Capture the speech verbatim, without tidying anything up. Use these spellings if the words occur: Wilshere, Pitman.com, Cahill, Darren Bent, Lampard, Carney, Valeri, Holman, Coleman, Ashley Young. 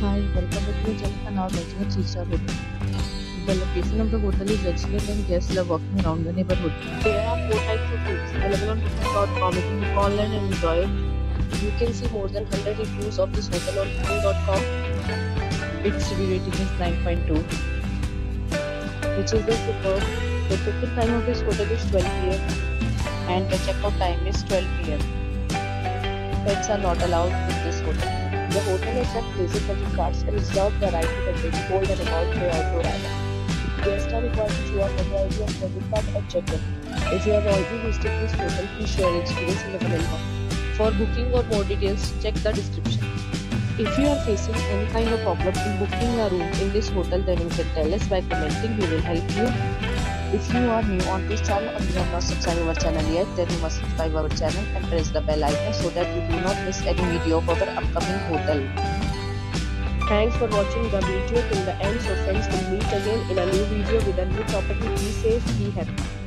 Hi, welcome back to the channel and now let's watch Shisha Hotel. The location of the hotel is excellent and guests love walking around the neighborhood. There are four types of rooms available on Pitman dot com. You can call and enjoy it. You can see more than one hundred reviews of this hotel on Pitman dot com. Its review rating is nine point two, which is the superb. The check-in time of this hotel is twelve p m and the check-out time is twelve p m Pets are not allowed in this hotel. The hotel accepts basic credit cards and is not the right to purchase gold and amount payout provider. Guests are required to show up with their I D and credit card at check-in. If you have already visited this hotel, please share your experience in the comment box. For booking or more details, check the description. If you are facing any kind of problem in booking a room in this hotel, then you can tell us by commenting. We will help you. If you are new on this channel or you have not subscribed our channel yet, then you must subscribe our channel and press the bell icon so that you do not miss any video of our upcoming hotel. Thanks for watching the video till the end. So friends, we'll meet again in a new video with a new property. Be safe, be happy.